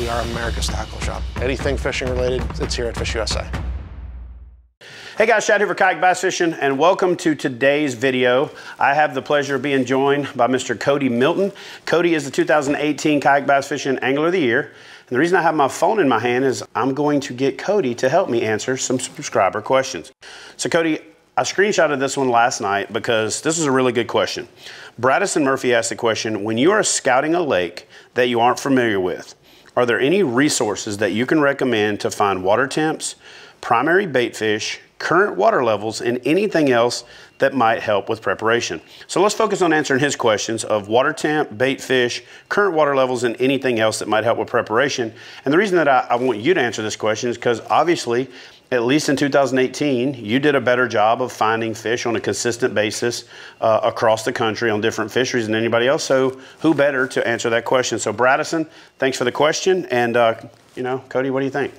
We are America's tackle shop. Anything fishing related, it's here at Fish USA. Hey guys, Chad here for Kayak Bass Fishing, and welcome to today's video. I have the pleasure of being joined by Mr. Cody Milton. Cody is the 2018 Kayak Bass Fishing Angler of the Year. And the reason I have my phone in my hand is I'm going to get Cody to help me answer some subscriber questions. So Cody, I screenshotted this one last night because this is a really good question. Bradison Murphy asked the question, when you are scouting a lake that you aren't familiar with, are there any resources that you can recommend to find water temps, primary bait fish, current water levels, and anything else that might help with preparation? So let's focus on answering his questions of water temp, bait fish, current water levels, and anything else that might help with preparation. And the reason that I want you to answer this question is because obviously, at least in 2018, you did a better job of finding fish on a consistent basis across the country on different fisheries than anybody else. So who better to answer that question? So Bradison, thanks for the question. And you know, Cody, what do you think?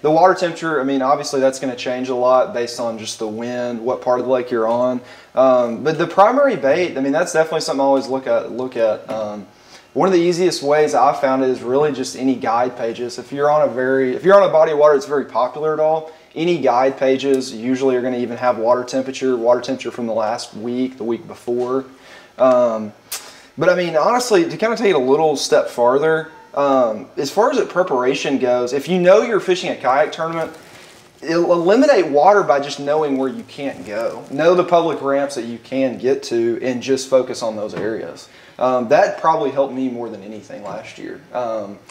The water temperature, I mean, obviously that's going to change a lot based on just the wind, what part of the lake you're on. But the primary bait, I mean, that's definitely something I always look at. One of the easiest ways I've found it is really just any guide pages. If you're on a body of water that's very popular at all, any guide pages usually are going to even have water temperature from the last week, the week before. But I mean, honestly, to kind of take it a little step farther, as far as the preparation goes, if you know you're fishing a kayak tournament, it'll eliminate water by just knowing where you can't go. Know the public ramps that you can get to and just focus on those areas. That probably helped me more than anything last year.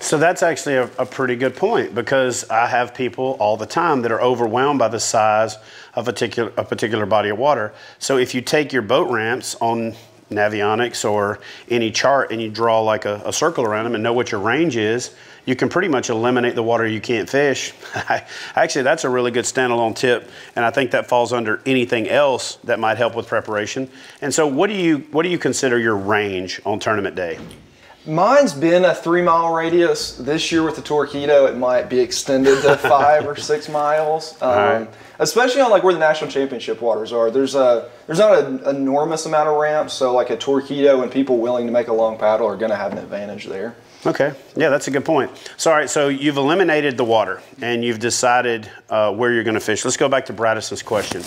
So that's actually a pretty good point, because I have people all the time that are overwhelmed by the size of a particular body of water. So if you take your boat ramps on Navionics or any chart and you draw like a circle around them and know what your range is, you can pretty much eliminate the water you can't fish. Actually, that's a really good standalone tip, and I think that falls under anything else that might help with preparation. And so what do you consider your range on tournament day? Mine's been a 3-mile radius. This year with the Torquedo, it might be extended to 5 or 6 miles. Right. Especially on like where the national championship waters are. There's not an enormous amount of ramps, so like a Torquedo and people willing to make a long paddle are gonna have an advantage there. Okay, yeah, that's a good point. So all right, so you've eliminated the water and you've decided where you're gonna fish. Let's go back to Bradison's question.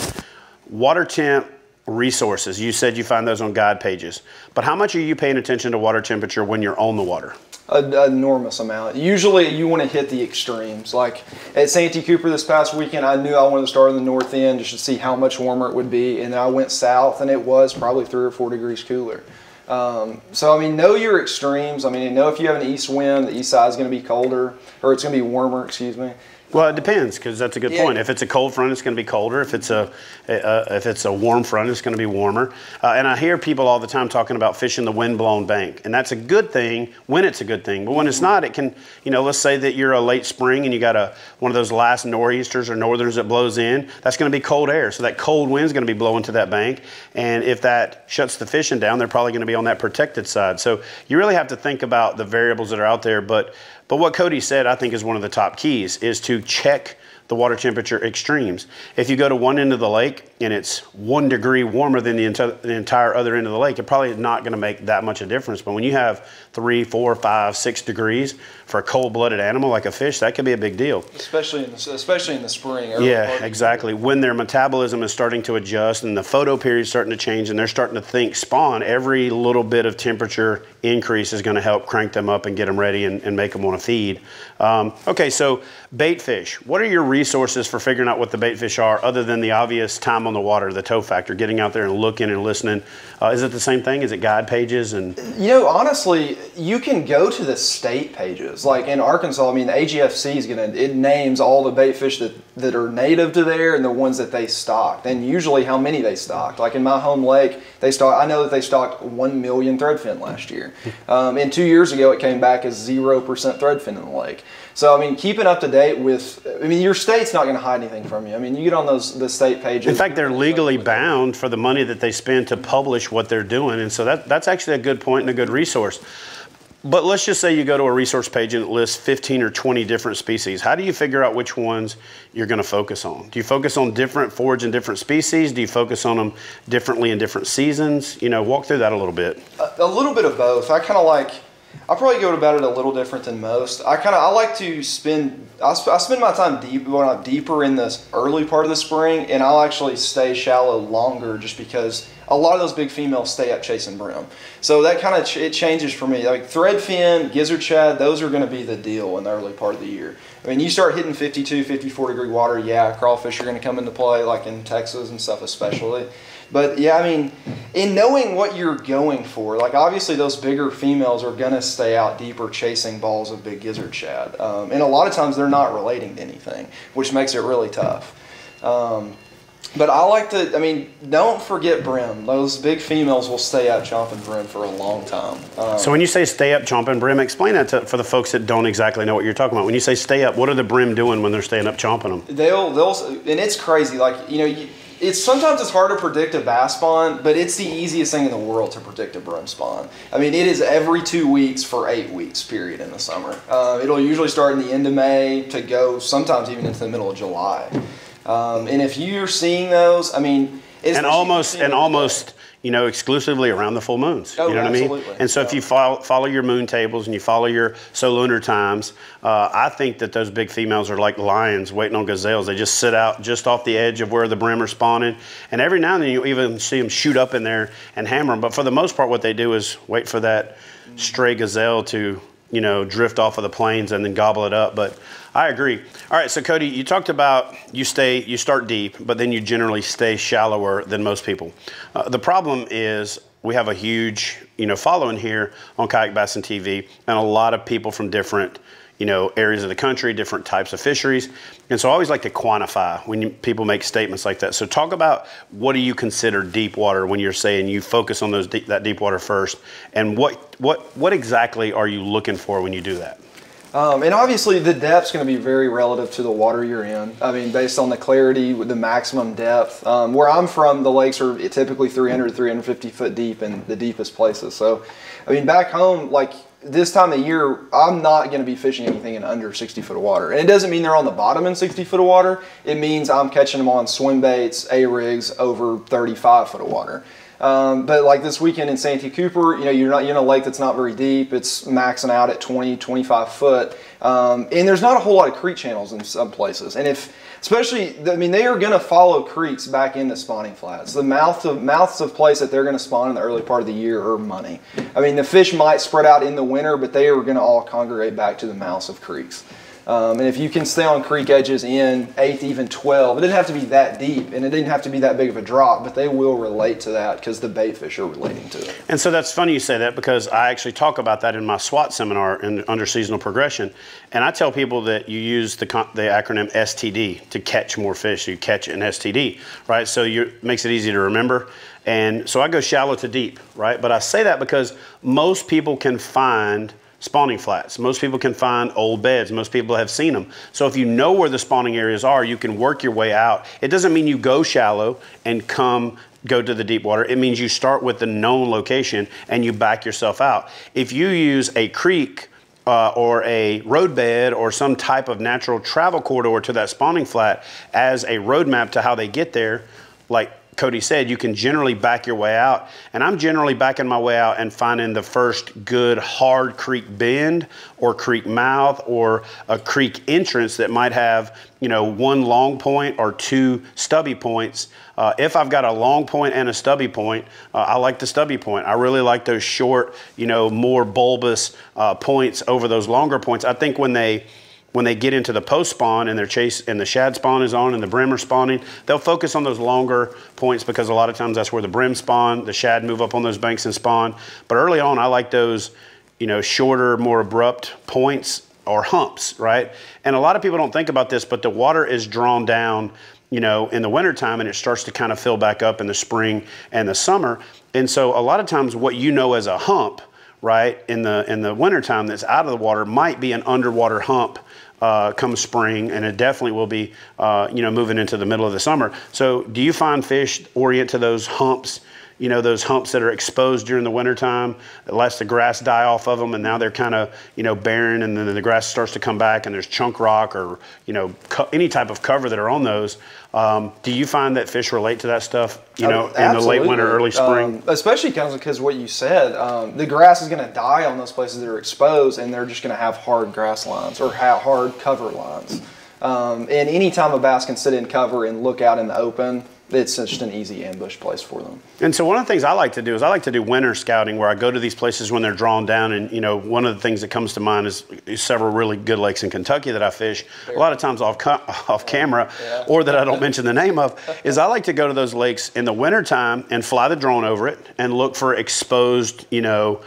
Water temp resources, you said you find those on guide pages, but how much are you paying attention to water temperature when you're on the water? An enormous amount. Usually you want to hit the extremes. Like at Santee Cooper this past weekend, I knew I wanted to start in the north end just to see how much warmer it would be, and then I went south and it was probably 3 or 4 degrees cooler. So I mean, know your extremes. I mean, know if you have an east wind, the east side is going to be colder, or it's going to be warmer, excuse me. Well, it depends, because that's a good point. If it's a cold front, it's going to be colder. If it's a warm front, it's going to be warmer. And I hear people all the time talking about fishing the windblown bank, and that's a good thing when it's a good thing. But when it's not, it can, you know, let's say that you're a late spring and you got one of those last nor'easters or northerns that blows in. That's going to be cold air, so that cold wind's going to be blowing to that bank, and if that shuts the fishing down, they're probably going to be on that protected side. So you really have to think about the variables that are out there, but what Cody said, I think, is one of the top keys, is to check the water temperature extremes. If you go to one end of the lake and it's 1 degree warmer than the entire other end of the lake, it probably is not going to make that much of a difference. But when you have 3, 4, 5, 6 degrees for a cold-blooded animal like a fish, that could be a big deal. Especially in the spring. Yeah, exactly. When their metabolism is starting to adjust and the photo period is starting to change and they're starting to think spawn, every little bit of temperature increase is going to help crank them up and get them ready and make them want to feed. Okay, so bait fish. What are your resources for figuring out what the bait fish are, other than the obvious time on the water, the tow factor, getting out there and looking and listening? Is it the same thing? Is it guide pages? And you know, honestly, you can go to the state pages. Like in Arkansas, I mean, the AGFC it names all the bait fish that are native to there and the ones that they stocked, and usually how many they stocked. Like in my home lake, I know that they stocked 1 million threadfin last year, and 2 years ago it came back as 0% threadfin in the lake. So I mean, keeping up to date with, I mean, your state's not going to hide anything from you. I mean, you get on the state pages. In fact, they're legally bound for the money that they spend to publish what they're doing, and so that's actually a good point and a good resource. But let's just say you go to a resource page and it lists 15 or 20 different species. How do you figure out which ones you're going to focus on? Do you focus on different forage and different species? Do you focus on them differently in different seasons? You know, walk through that a little bit. A little bit of both. I kind of like, I'll probably go about it a little different than most. I like to spend, I spend my time deeper in the early part of the spring, and I'll actually stay shallow longer just because a lot of those big females stay up chasing brim. So that kind of, it changes for me. Like threadfin, gizzard shad, those are going to be the deal in the early part of the year. I mean, you start hitting 52, 54 degree water, yeah, crawfish are going to come into play, like in Texas and stuff especially. But yeah, I mean, in knowing what you're going for, like obviously those bigger females are going to stay out deeper chasing balls of big gizzard shad. And a lot of times they're not relating to anything, which makes it really tough. But I like to, I mean, don't forget brim. Those big females will stay up chomping brim for a long time. So when you say stay up chomping brim, explain that for the folks that don't exactly know what you're talking about. When you say stay up, what are the brim doing when they're staying up chomping them? They'll and it's crazy. Like, you know, sometimes it's hard to predict a bass spawn, but it's the easiest thing in the world to predict a brim spawn. I mean, it is every 2 weeks for 8 weeks period in the summer. It'll usually start in the end of May to go sometimes even into the middle of July. And if you're seeing those, I mean, it's almost you know, exclusively around the full moons. Oh, you know what absolutely. I mean? And so if you follow your moon tables and you follow your solunar times, I think that those big females are like lions waiting on gazelles. They just sit out just off the edge of where the brim are spawning. And every now and then you even see them shoot up in there and hammer them. But for the most part, what they do is wait for that stray gazelle to, you know, drift off of the plains and then gobble it up. But I agree. All right, so Cody, you talked about you start deep, but then you generally stay shallower than most people. The problem is we have a huge, you know, following here on Kayak Bass and TV, and a lot of people from different, you know, areas of the country, different types of fisheries. And so I always like to quantify when people make statements like that. So talk about, what do you consider deep water when you're saying you focus on those that deep water first, and what exactly are you looking for when you do that? And obviously the depth's going to be very relative to the water you're in. I mean, based on the clarity, with the maximum depth. Where I'm from, the lakes are typically 300, 350 foot deep in the deepest places. So, I mean, back home, like, this time of year, I'm not going to be fishing anything in under 60 foot of water. And it doesn't mean they're on the bottom in 60 foot of water. It means I'm catching them on swim baits, A-rigs over 35 foot of water. But like this weekend in Santee Cooper, you know, you're in a lake that's not very deep. It's maxing out at 20, 25 foot. And there's not a whole lot of creek channels in some places. And if, especially, I mean, they are going to follow creeks back into spawning flats. The mouths of place that they're going to spawn in the early part of the year are money. I mean, the fish might spread out in the winter, but they are going to all congregate back to the mouths of creeks. And if you can stay on creek edges in 8th, even 12, it didn't have to be that deep, and it didn't have to be that big of a drop, but they will relate to that because the bait fish are relating to it. And so that's funny you say that, because I actually talk about that in my SWAT seminar under seasonal progression, and I tell people that you use the acronym STD to catch more fish. You catch an STD, right? So it makes it easy to remember. And so I go shallow to deep, right? But I say that because most people can find spawning flats. Most people can find old beds. Most people have seen them. So if you know where the spawning areas are, you can work your way out. It doesn't mean you go shallow and go to the deep water. It means you start with the known location and you back yourself out. If you use a creek or a roadbed or some type of natural travel corridor to that spawning flat as a roadmap to how they get there, like Cody said, you can generally back your way out, and I'm generally backing my way out and finding the first good hard creek bend or creek mouth or a creek entrance that might have, you know, one long point or two stubby points. If I've got a long point and a stubby point, I like the stubby point. I really like those short, you know, more bulbous points over those longer points. I think when they get into the post spawn and the shad spawn is on and the brim are spawning, they'll focus on those longer points because a lot of times that's where the brim spawn, the shad move up on those banks and spawn. But early on, I like those, you know, shorter, more abrupt points or humps, right? And a lot of people don't think about this, but the water is drawn down, you know, in the wintertime, and it starts to kind of fill back up in the spring and the summer. And so a lot of times what you know as a hump, right, in the wintertime that's out of the water might be an underwater hump come spring, and it definitely will be, you know, moving into the middle of the summer. So do you find fish orient to those humps, you know, those humps that are exposed during the wintertime that lets the grass die off of them, and now they're kind of, you know, barren, and then the grass starts to come back and there's chunk rock or, you know, any type of cover that are on those. Do you find that fish relate to that stuff, you know, in the late winter, early spring? Especially because what you said, the grass is going to die on those places that are exposed, and they're just going to have hard grass lines or hard cover lines. And any time a bass can sit in cover and look out in the open, it's just an easy ambush place for them. And so one of the things I like to do is I like to do winter scouting, where I go to these places when they're drawn down. And, you know, one of the things that comes to mind is several really good lakes in Kentucky that I fish a lot of times off camera, or that I don't mention the name of, is I like to go to those lakes in the wintertime and fly the drone over it and look for exposed, you know,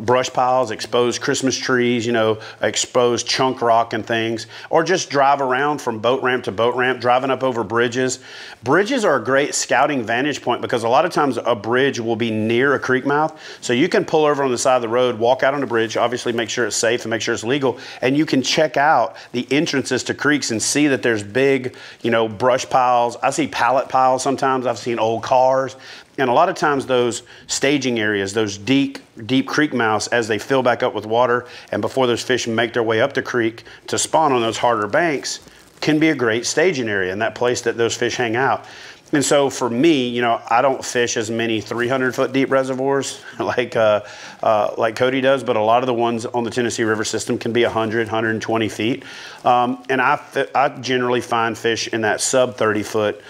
brush piles, exposed Christmas trees, you know, exposed chunk rock and things, or just drive around from boat ramp to boat ramp, driving up over bridges. Bridges are a great scouting vantage point because a lot of times a bridge will be near a creek mouth. So you can pull over on the side of the road, walk out on the bridge, obviously make sure it's safe and make sure it's legal, and you can check out the entrances to creeks and see that there's big, you know, brush piles. I see pallet piles sometimes. I've seen old cars. And a lot of times those staging areas, those deep creek mouths, as they fill back up with water and before those fish make their way up the creek to spawn on those harder banks, can be a great staging area and that place that those fish hang out. And so for me, you know, I don't fish as many 300-foot deep reservoirs like Cody does, but a lot of the ones on the Tennessee River system can be 100, 120 feet. And I generally find fish in that sub 30-foot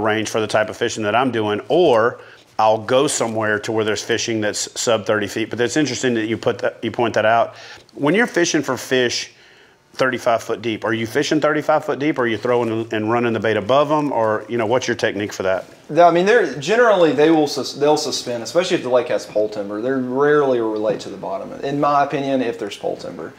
range for the type of fishing that I'm doing, or I'll go somewhere to where there's fishing that's sub 30 feet. But that's interesting that you point that out. When you're fishing for fish 35 foot deep, are you fishing 35 foot deep, or are you throwing and running the bait above them, or, you know, what's your technique for that? I mean, they're generally they'll suspend, especially if the lake has pole timber. They rarely relate to the bottom, in my opinion, if there's pole timber.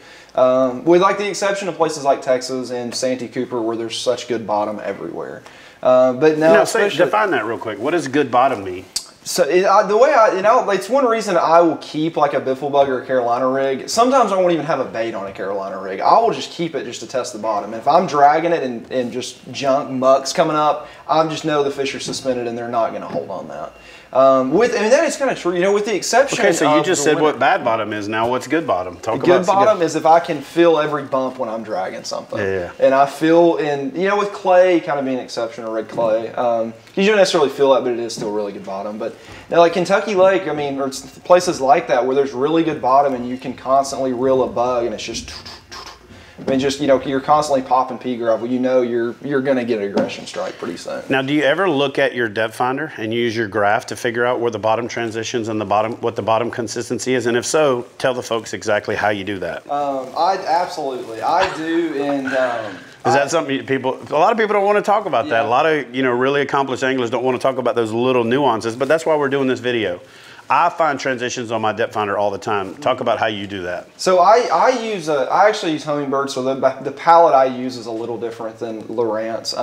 With like the exception of places like Texas and Santee Cooper, where there's such good bottom everywhere. But now, define that real quick. What does good bottom mean? So it's one reason I will keep like a Bifflebug or a Carolina rig. Sometimes I won't even have a bait on a Carolina rig. I will just keep it just to test the bottom. And if I'm dragging it and just junk muck's coming up, I just know the fish are suspended and they're not going to hold on that. That is kind of true, you know, with the exception of... Okay, so you just said what bad bottom is. Now what's good bottom? Talk about good bottom is if I can feel every bump when I'm dragging something. Yeah. And I feel, you know, with clay kind of being an exception, or red clay, you don't necessarily feel that, but it is still really good bottom. But now, like Kentucky Lake, I mean, or places like that where there's really good bottom and you can constantly reel a bug and it's just... you know, you're constantly popping pea gravel. You know, you're going to get an aggression strike pretty soon. Now, do you ever look at your depth finder and use your graph to figure out where the bottom transitions and the bottom, what the bottom consistency is? And if so, tell the folks exactly how you do that. I do, and is that something people? A lot of people don't want to talk about that. A lot of, you know, really accomplished anglers don't want to talk about those little nuances, but that's why we're doing this video. I find transitions on my depth finder all the time. Talk about how you do that. So I actually use Hummingbird, so the palette I use is a little different than Lowrance.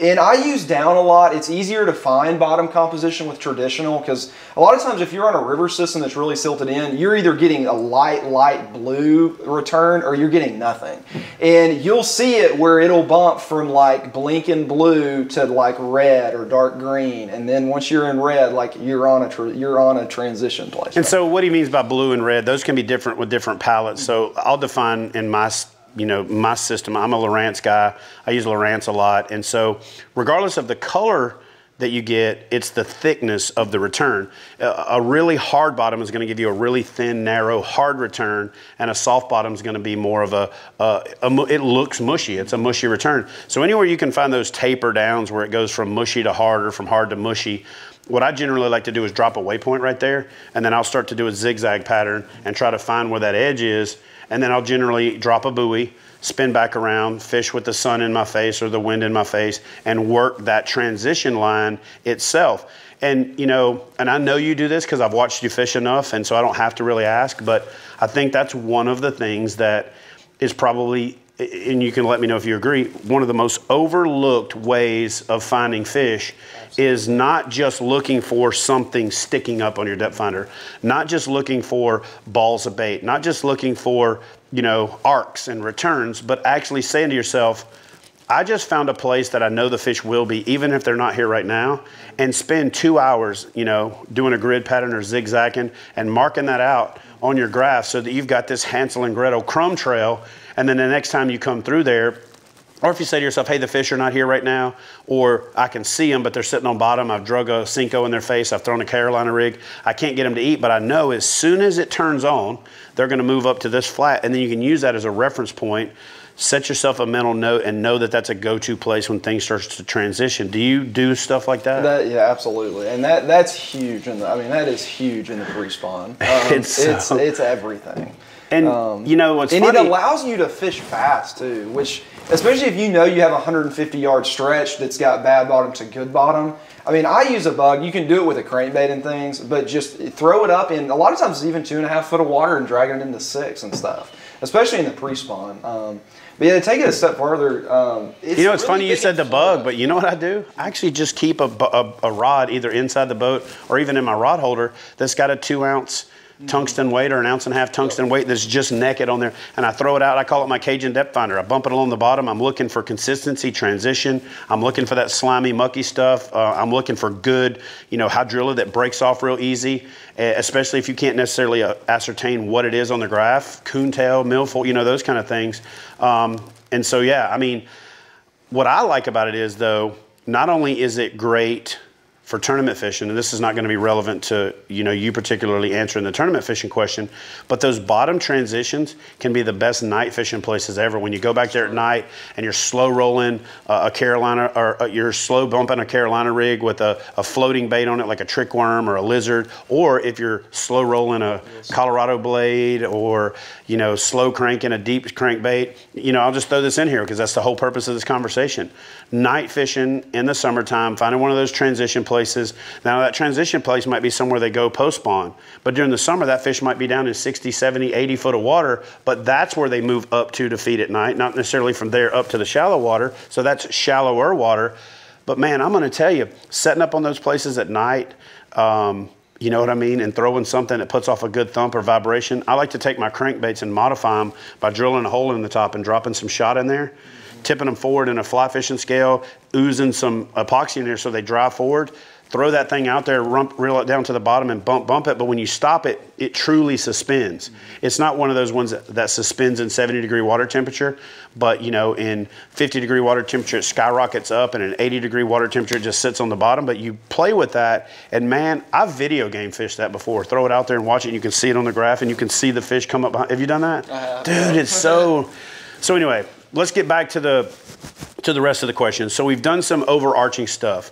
And I use down a lot. It's easier to find bottom composition with traditional, because a lot of times if you're on a river system that's really silted in, you're either getting a light blue return or you're getting nothing. And you'll see it where it'll bump from like blinking blue to like red or dark green. And then once you're in red, like you're on a transition place. And so what he means by blue and red, those can be different with different palettes. So I'll define in my, you know, my system, I'm a Lowrance guy. I use Lowrance a lot. And so regardless of the color that you get, it's the thickness of the return. A really hard bottom is going to give you a really thin, narrow, hard return, and a soft bottom is going to be more of it looks mushy. It's a mushy return. So anywhere you can find those taper downs where it goes from mushy to hard or from hard to mushy, what I generally like to do is drop a waypoint right there, and then I'll start to do a zigzag pattern and try to find where that edge is, and then I'll generally drop a buoy, spin back around, fish with the sun in my face or the wind in my face, and work that transition line itself. And, you know, and I know you do this because I've watched you fish enough, and so I don't have to really ask, but I think that's one of the things that is probably, and you can let me know if you agree, one of the most overlooked ways of finding fish is not just looking for something sticking up on your depth finder, not just looking for balls of bait, not just looking for, you know, arcs and returns, but actually saying to yourself, I just found a place that I know the fish will be, even if they're not here right now, and spend 2 hours, you know, doing a grid pattern or zigzagging and marking that out on your graph so that you've got this Hansel and Gretel crumb trail. And then the next time you come through there, or if you say to yourself, hey, the fish are not here right now, or I can see them, but they're sitting on bottom. I've drug a Cinco in their face. I've thrown a Carolina rig. I can't get them to eat, but I know as soon as it turns on, they're going to move up to this flat, and then you can use that as a reference point. Set yourself a mental note and know that that's a go-to place when things starts to transition. Do you do stuff like that? Yeah, absolutely. And that's huge. And I mean, that is huge in the pre-spawn. It's everything. And you know what's funny? And it allows you to fish fast too, which, especially if you know you have a 150-yard stretch that's got bad bottom to good bottom. I mean, I use a bug. You can do it with a crankbait and things, but just throw it up in, a lot of times it's even 2.5 foot of water and dragging it into 6 and stuff, especially in the pre-spawn. But yeah, to take it a step further. You know, it's really funny you said the bug, but you know what I do? I actually just keep a rod either inside the boat or even in my rod holder that's got a 2-ounce tungsten weight or an 1.5 ounce tungsten weight that's just naked on there, and I throw it out. I call it my Cajun depth finder. I bump it along the bottom. I'm looking for consistency, transition. I'm looking for that slimy, mucky stuff. I'm looking for good, you know, hydrilla that breaks off real easy, especially if you can't necessarily ascertain what it is on the graph. Coontail, millfoot, you know, those kind of things. And so, yeah, I mean, what I like about it is, though, not only is it great for tournament fishing, and this is not going to be relevant to, you know, you particularly answering the tournament fishing question, but those bottom transitions can be the best night fishing places ever. When you go back there at night and you're slow rolling a Carolina, or you're slow bumping a Carolina rig with a floating bait on it like a trick worm or a lizard, or if you're slow rolling a Colorado blade, or, you know, slow cranking a deep crankbait. You know, I'll just throw this in here because that's the whole purpose of this conversation. Night fishing in the summertime, finding one of those transition places. Now that transition place might be somewhere they go post-spawn, but during the summer that fish might be down in 60, 70, 80 foot of water, but that's where they move up to feed at night, not necessarily from there up to the shallow water, so that's shallower water. But man, I'm going to tell you, setting up on those places at night, you know what I mean, and throwing something that puts off a good thump or vibration. I like to take my crankbaits and modify them by drilling a hole in the top and dropping some shot in there, tipping them forward in a fly fishing scale, oozing some epoxy in there so they dry forward. Throw that thing out there, reel it down to the bottom and bump it. But when you stop it, it truly suspends. It's not one of those ones that suspends in 70-degree water temperature, but, you know, in 50-degree water temperature, it skyrockets up, and in 80-degree water temperature, it just sits on the bottom. But you play with that, and man, I've video game fished that before. Throw it out there and watch it, and you can see it on the graph, and you can see the fish come up behind. Have you done that? Dude, it's so... So anyway, let's get back to the rest of the question. So we've done some overarching stuff.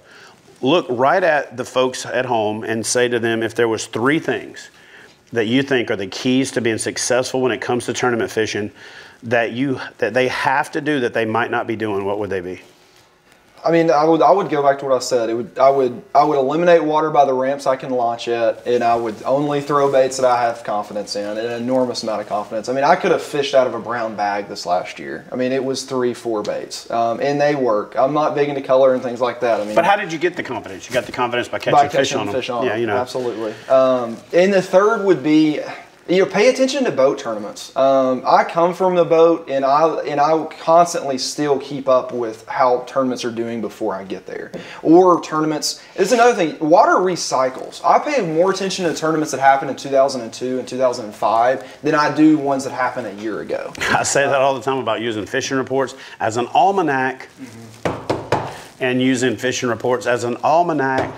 Look right at the folks at home and say to them, if there was 3 things that you think are the keys to being successful when it comes to tournament fishing that they have to do that they might not be doing, what would they be? I mean, I would go back to what I said. I would eliminate water by the ramps I can launch at, and I would only throw baits that I have confidence in, an enormous amount of confidence. I mean, I could have fished out of a brown bag this last year. I mean, it was 3, 4 baits, and they work. I'm not big into color and things like that. I mean, but how did you get the confidence? You got the confidence by catching fish on them. Yeah, you know, absolutely. And the third would be, you know, pay attention to boat tournaments. I come from the boat, and I constantly still keep up with how tournaments are doing before I get there. Or tournaments, it's another thing, water recycles. I pay more attention to tournaments that happened in 2002 and 2005 than I do ones that happened a year ago. I say that all the time about using fishing reports as an almanac, and using fishing reports as an almanac.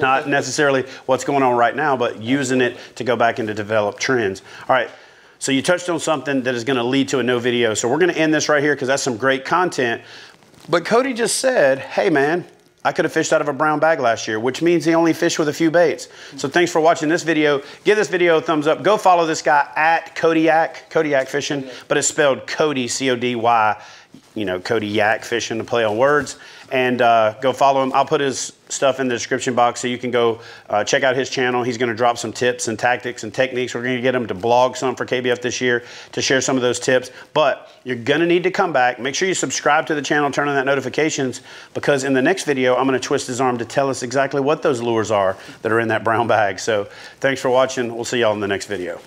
Not necessarily what's going on right now, but using it to go back and to develop trends. All right, so you touched on something that is going to lead to a no video. So we're going to end this right here because that's some great content. But Cody just said, hey, man, I could have fished out of a brown bag last year, which means he only fished with a few baits. So thanks for watching this video. Give this video a thumbs up. Go follow this guy at Kodiak Fishing, but it's spelled Cody, C-O-D-Y, you know, Kodiak Fishing, to play on words. And go follow him. I'll put his stuff in the description box so you can go check out his channel. He's going to drop some tips and tactics and techniques. We're going to get him to blog some for KBF this year to share some of those tips. But you're going to need to come back. Make sure you subscribe to the channel, turn on that notifications, because in the next video, I'm going to twist his arm to tell us exactly what those lures are that are in that brown bag. So thanks for watching. We'll see y'all in the next video.